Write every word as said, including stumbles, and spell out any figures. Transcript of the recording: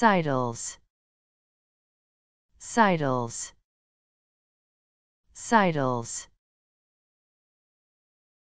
Citals, citals, citals.